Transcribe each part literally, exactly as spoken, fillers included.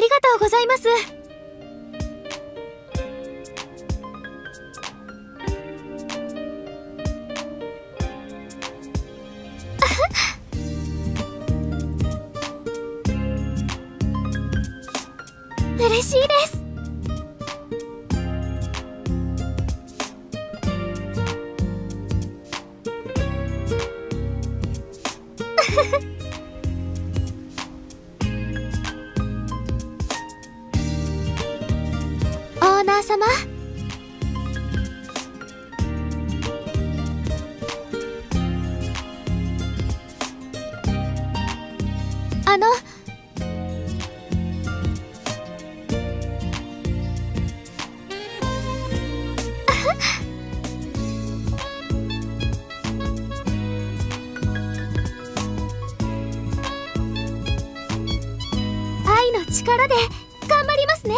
りがとうございます。嬉しいです。あの愛の力で頑張りますね。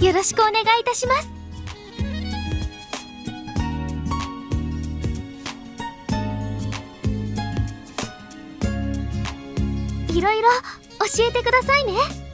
よろしくお願いいたします。いろいろ教えてくださいね。